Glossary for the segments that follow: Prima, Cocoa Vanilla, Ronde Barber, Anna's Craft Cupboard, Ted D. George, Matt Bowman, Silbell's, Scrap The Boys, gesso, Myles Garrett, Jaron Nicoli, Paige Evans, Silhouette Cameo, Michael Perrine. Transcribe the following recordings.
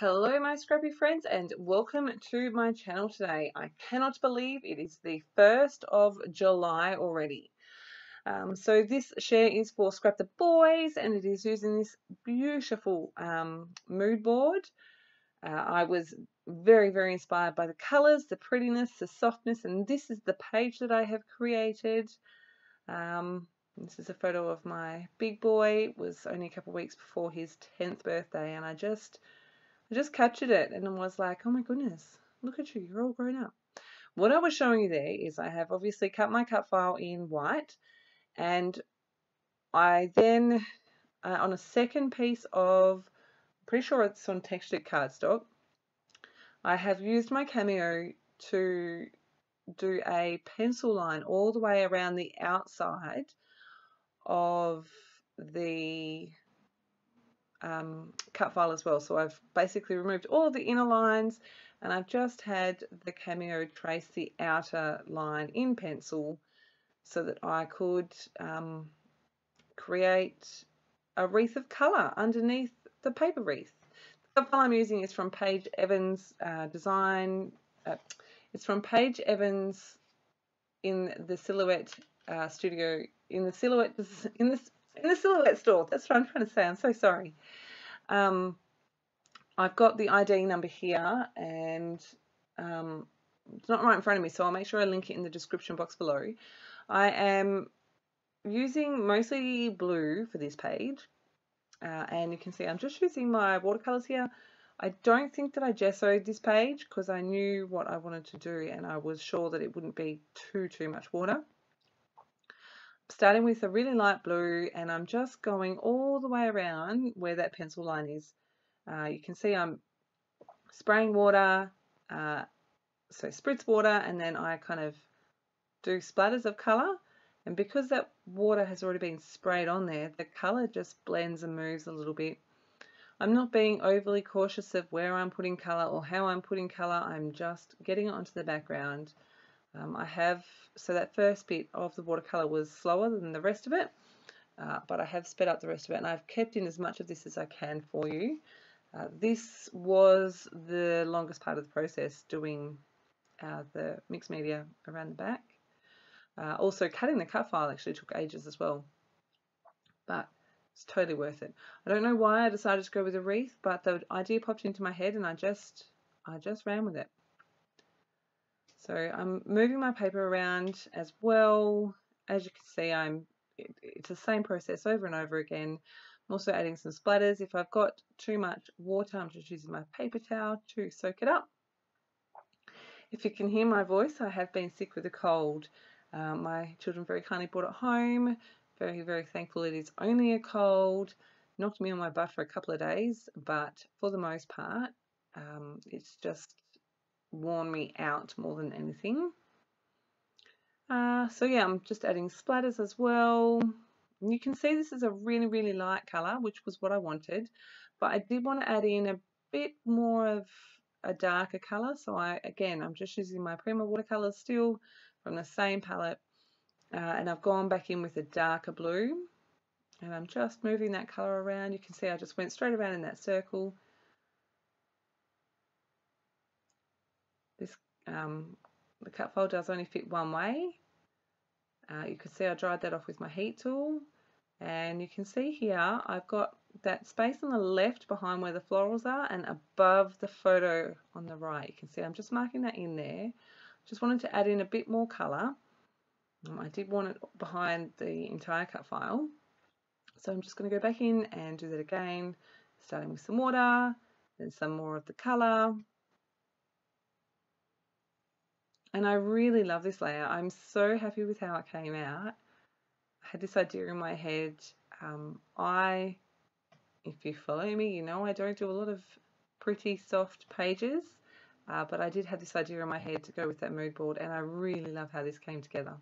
Hello my scrappy friends and welcome to my channel today. I cannot believe it is the 1st of July already. So this share is for Scrap the Boys and it is using this beautiful mood board. I was very, very inspired by the colours, the prettiness, the softness, and this is the page that I have created. This is a photo of my big boy. It was only a couple of weeks before his 10th birthday and I just captured it and was like, oh my goodness, look at you, you're all grown up. What I was showing you there is I have obviously cut my cut file in white, and I then, on a second piece of, pretty sure it's on textured cardstock, I have used my Cameo to do a pencil line all the way around the outside of the cut file as well. So I've basically removed all the inner lines and I've just had the Cameo trace the outer line in pencil so that I could create a wreath of colour underneath the paper wreath. The cut file I'm using is from Paige Evans design. It's from Paige Evans in the Silhouette studio, in the Silhouette store. That's what I'm trying to say. I'm so sorry. I've got the ID number here and it's not right in front of me, so I'll make sure I link it in the description box below. I am using mostly blue for this page, and you can see I'm just using my watercolors here. I don't think that I gessoed this page because I knew what I wanted to do and I was sure that it wouldn't be too much water. Starting with a really light blue, and I'm just going all the way around where that pencil line is. You can see I'm spraying water, so spritz water, and then I kind of do splatters of colour, and because that water has already been sprayed on there, the colour just blends and moves a little bit. I'm not being overly cautious of where I'm putting colour or how I'm putting colour, I'm just getting it onto the background. So that first bit of the watercolour was slower than the rest of it, but I have sped up the rest of it and I've kept in as much of this as I can for you. This was the longest part of the process, doing the mixed media around the back. Also cutting the cut file actually took ages as well, but it's totally worth it. I don't know why I decided to go with a wreath, but the idea popped into my head and I just ran with it. So I'm moving my paper around as well. As you can see, it's the same process over and over again. I'm also adding some splatters. If I've got too much water, I'm just using my paper towel to soak it up. If you can hear my voice, I have been sick with a cold. My children very kindly brought it home. Very, very thankful it is only a cold. Knocked me on my butt for a couple of days, but for the most part, it's just worn me out more than anything. So yeah, I'm just adding splatters as well. And you can see this is a really, really light colour, which was what I wanted, but I did want to add in a bit more of a darker colour, so I'm just using my Prima watercolours still from the same palette, and I've gone back in with a darker blue and I'm just moving that colour around. You can see I just went straight around in that circle. The cut file does only fit one way. You can see I dried that off with my heat tool, and you can see here I've got that space on the left behind where the florals are and above the photo on the right. You can see I'm just marking that in there. Just wanted to add in a bit more colour. I did want it behind the entire cut file, so I'm just going to go back in and do that again, starting with some water, then some more of the colour. And I really love this layout. I'm so happy with how it came out. I had this idea in my head. If you follow me, you know I don't do a lot of pretty soft pages, but I did have this idea in my head to go with that mood board, and I really love how this came together.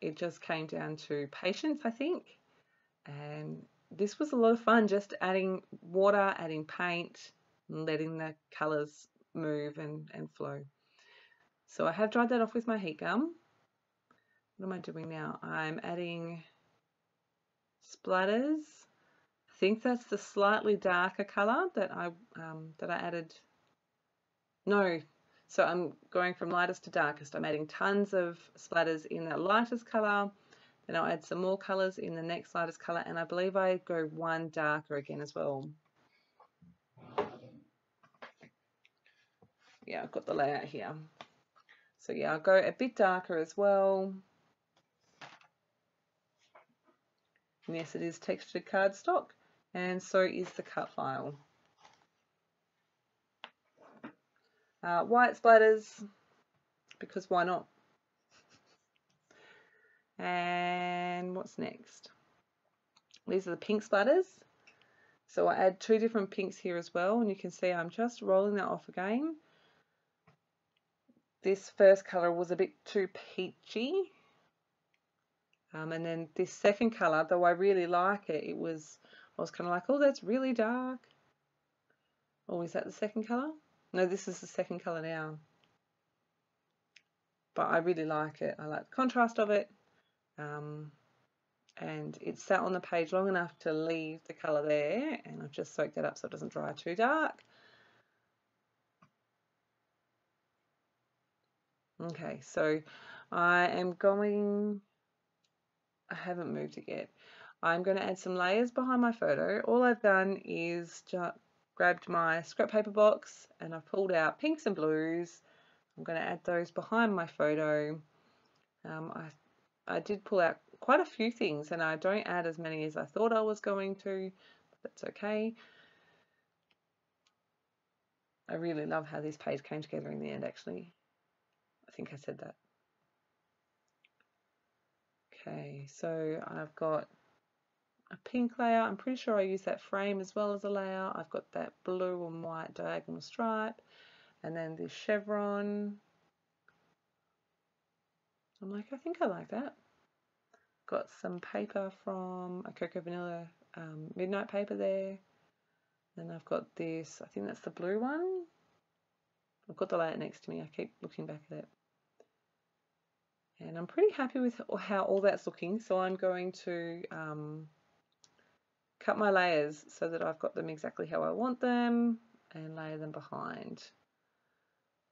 It just came down to patience, I think. And this was a lot of fun, just adding water, adding paint, letting the colours move and flow. So I have dried that off with my heat gum. What am I doing now? I'm adding splatters. I think that's the slightly darker colour that I added. No, so I'm going from lightest to darkest. I'm adding tons of splatters in that lightest colour, then I'll add some more colours in the next lightest colour, and I believe I go one darker again as well. Yeah, I've got the layout here. So yeah, I'll go a bit darker as well. And yes, it is textured cardstock, and so is the cut file. White splatters, because why not? And what's next? These are the pink splatters. So I add two different pinks here as well, and you can see I'm just rolling that off again. This first colour was a bit too peachy. And then this second colour, though I really like it, I was kind of like, oh, that's really dark. Oh, is that the second colour? No, this is the second colour now. But I really like it. I like the contrast of it. And it sat on the page long enough to leave the colour there. And I've just soaked that up so it doesn't dry too dark. Okay, so I am going... I haven't moved it yet. I'm going to add some layers behind my photo. All I've done is just grabbed my scrap paper box and I've pulled out pinks and blues. I'm going to add those behind my photo. I did pull out quite a few things, and I don't add as many as I thought I was going to, but that's okay. I really love how this page came together in the end, actually. I think I said that. Okay, so I've got a pink layer. I'm pretty sure I use that frame as well as a layer. I've got that blue and white diagonal stripe, and then this chevron. I'm like, I think I like that. Got some paper from a Cocoa Vanilla midnight paper there. Then I've got this, I think that's the blue one. I've got the layer next to me. I keep looking back at it. And I'm pretty happy with how all that's looking, so I'm going to cut my layers so that I've got them exactly how I want them and layer them behind.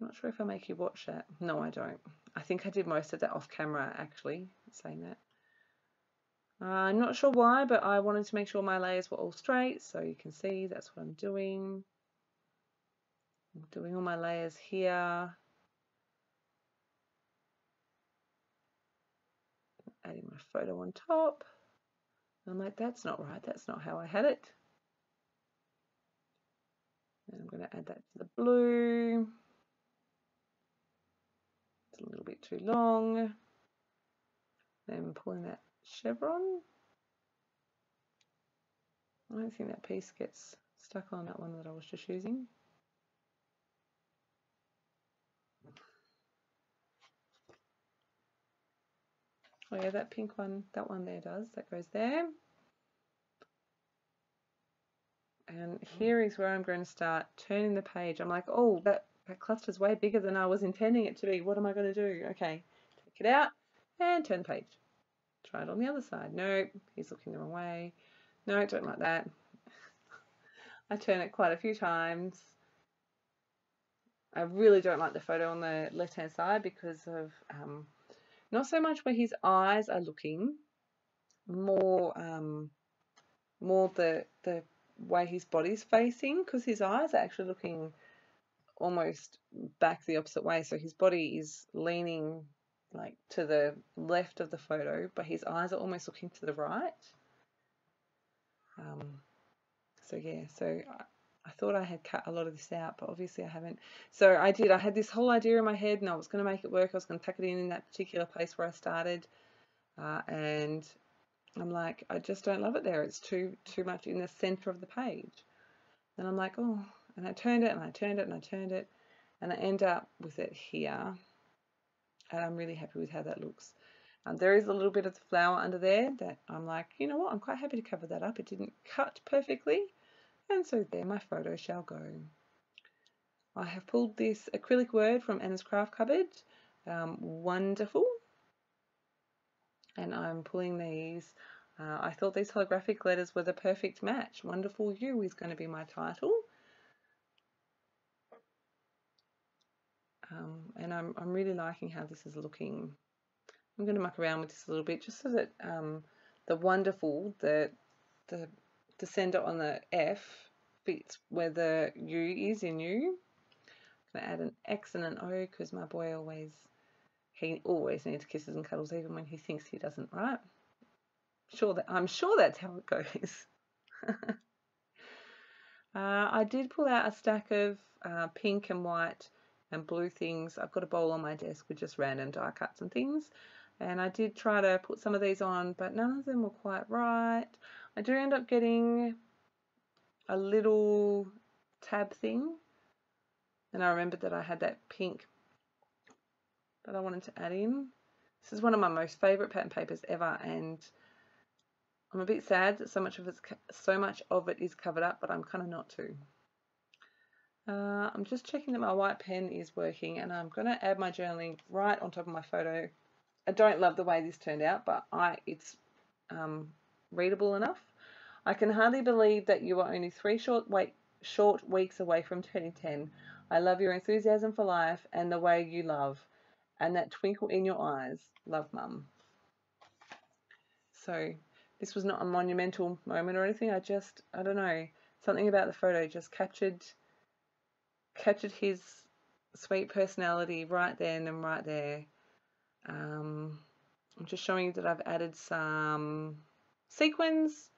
I'm not sure if I make you watch that. No, I don't. I think I did most of that off camera, actually, saying that. I'm not sure why, but I wanted to make sure my layers were all straight, so you can see that's what I'm doing. I'm doing all my layers here. Adding my photo on top. I'm like, that's not right, that's not how I had it. And I'm going to add that to the blue. It's a little bit too long. Then pulling that chevron. I don't think that piece gets stuck on that one that I was just using. Oh yeah, that pink one, that one there does, that goes there. And here is where I'm going to start turning the page. I'm like, oh, that cluster's way bigger than I was intending it to be. What am I going to do? Okay, take it out and turn the page. Try it on the other side. Nope, he's looking the wrong way. No, don't like that. I turn it quite a few times. I really don't like the photo on the left-hand side because of... not so much where his eyes are looking, more the way his body's facing, because his eyes are actually looking almost back the opposite way. So his body is leaning like to the left of the photo, but his eyes are almost looking to the right. So yeah, so I thought I had cut a lot of this out, but obviously I haven't. So I did. I had this whole idea in my head, and I was going to make it work. I was going to tuck it in that particular place where I started, and I'm like, I just don't love it there. It's too much in the centre of the page. And I'm like, oh, and I turned it, and I turned it, and I turned it, and I end up with it here, and I'm really happy with how that looks. There is a little bit of the flower under there that I'm like, you know what? I'm quite happy to cover that up. It didn't cut perfectly. And so there my photo shall go. I have pulled this acrylic word from Anna's Craft Cupboard, wonderful. And I'm pulling these I thought these holographic letters were the perfect match. Wonderful You is going to be my title. And I'm really liking how this is looking. I'm going to muck around with this a little bit just so that the wonderful, the descender on the F fits where the U is in you. I'm going to add an X and an O because my boy always needs kisses and cuddles, even when he thinks he doesn't, right? I'm sure that's how it goes. I did pull out a stack of pink and white and blue things. I've got a bowl on my desk with just random die cuts and things, and I did try to put some of these on, but none of them were quite right. I do end up getting a little tab thing, and I remembered that I had that pink that I wanted to add in. This is one of my most favourite pattern papers ever, and I'm a bit sad that so much of it is covered up, but I'm kind of not too. I'm just checking that my white pen is working, and I'm going to add my journaling right on top of my photo. I don't love the way this turned out, but it's readable enough. I can hardly believe that you are only three short weeks away from turning 10. I love your enthusiasm for life and the way you love, and that twinkle in your eyes. Love, Mum. So this was not a monumental moment or anything. I don't know, something about the photo just captured his sweet personality right then and right there. I'm just showing you that I've added some sequins,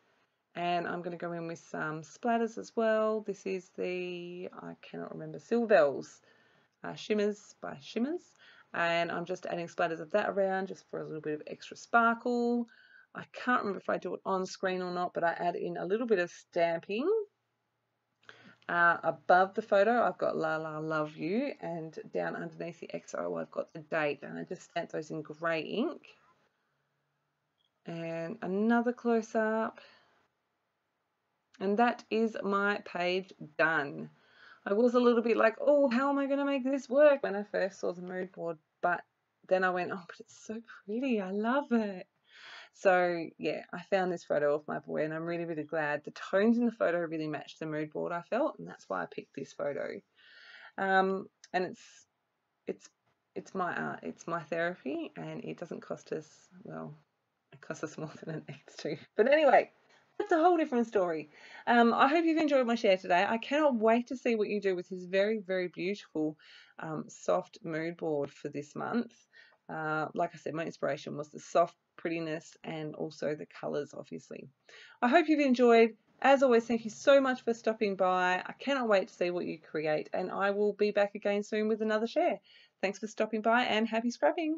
and I'm going to go in with some splatters as well. This is the, I cannot remember, Silbell's Shimmers by Shimmers, and I'm just adding splatters of that around just for a little bit of extra sparkle. I can't remember if I do it on screen or not, but I add in a little bit of stamping. Above the photo, I've got La La Love You, and down underneath the XO, I've got the date, and I just stamped those in grey ink. And another close-up. And that is my page done. I was a little bit like, oh, how am I going to make this work when I first saw the mood board, but then I went, oh, but it's so pretty. I love it. So yeah, I found this photo of my boy, and I'm really, really glad. The tones in the photo really matched the mood board, I felt, and that's why I picked this photo. And it's my art, it's my therapy, and it doesn't cost us, well, it costs us more than it needs to. But anyway, that's a whole different story. I hope you've enjoyed my share today. I cannot wait to see what you do with this very, very beautiful soft mood board for this month. Like I said, my inspiration was the soft prettiness and also the colours, obviously. I hope you've enjoyed. As always, thank you so much for stopping by. I cannot wait to see what you create, and I will be back again soon with another share. Thanks for stopping by, and happy scrapping.